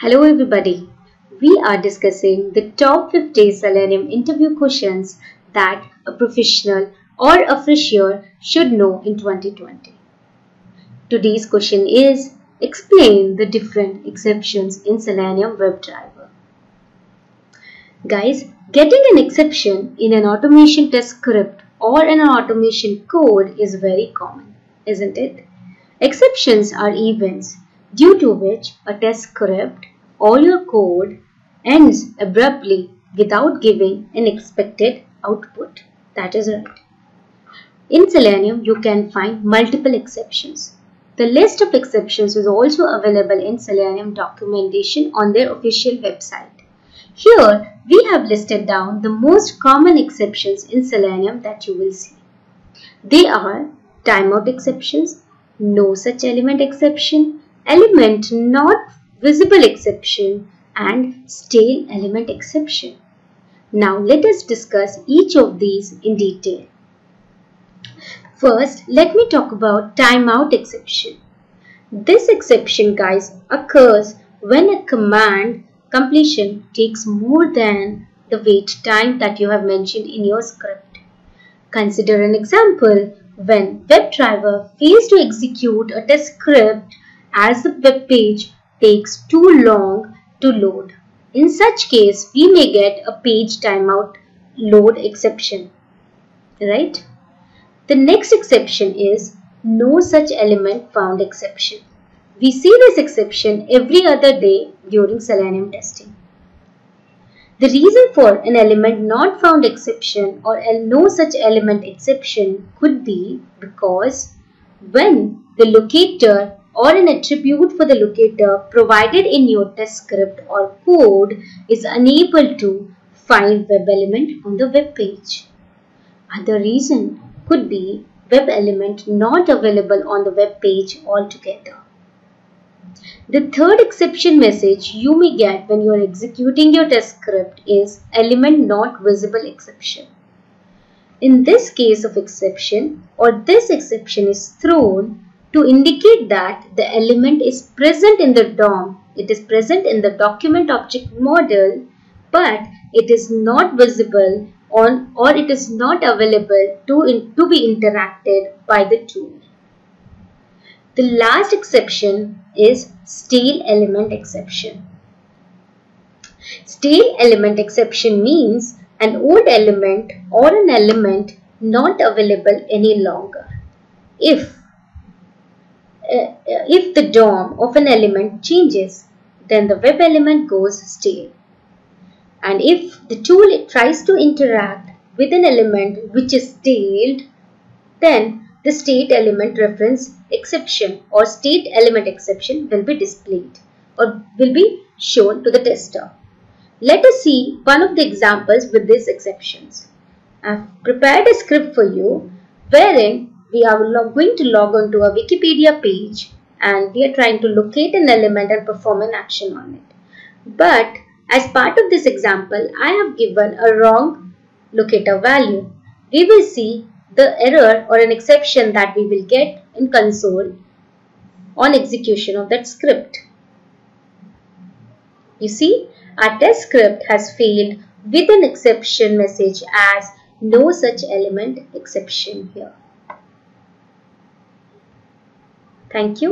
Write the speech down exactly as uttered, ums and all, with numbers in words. Hello everybody, we are discussing the top fifty Selenium interview questions that a professional or a fresher should know in twenty twenty. Today's question is, explain the different exceptions in Selenium WebDriver. Guys, getting an exception in an automation test script or an automation code is very common, isn't it? Exceptions are events due to which a test script or your code ends abruptly without giving an expected output. That is right. In Selenium, you can find multiple exceptions. The list of exceptions is also available in Selenium documentation on their official website. Here, we have listed down the most common exceptions in Selenium that you will see. They are timeout exceptions, no such element exception, element not visible exception and stale element exception. Now let us discuss each of these in detail. First, let me talk about timeout exception. This exception, guys, occurs when a command completion takes more than the wait time that you have mentioned in your script. Consider an example when WebDriver fails to execute a test script as the web page takes too long to load. In such case, we may get a page timeout load exception, right? The next exception is no such element found exception. We see this exception every other day during Selenium testing. The reason for an element not found exception or a no such element exception could be because when the locator or an attribute for the locator provided in your test script or code is unable to find web element on the web page. Other reason could be web element not available on the web page altogether. The third exception message you may get when you are executing your test script is element not visible exception. In this case of exception, or this exception is thrown to indicate that the element is present in the D O M, it is present in the document object model, but it is not visible on or it is not available to, in, to be interacted by the tool. The last exception is stale element exception. Stale element exception means an old element or an element not available any longer if Uh, if the D O M of an element changes, then the web element goes stale. And if the tool tries to interact with an element which is stale, then the state element reference exception or state element exception will be displayed or will be shown to the tester. Let us see one of the examples with these exceptions. I have prepared a script for you wherein we are going to log on to a Wikipedia page and we are trying to locate an element and perform an action on it. But as part of this example, I have given a wrong locator value. We will see the error or an exception that we will get in console on execution of that script. You see, our test script has failed with an exception message as no such element exception here. Thank you.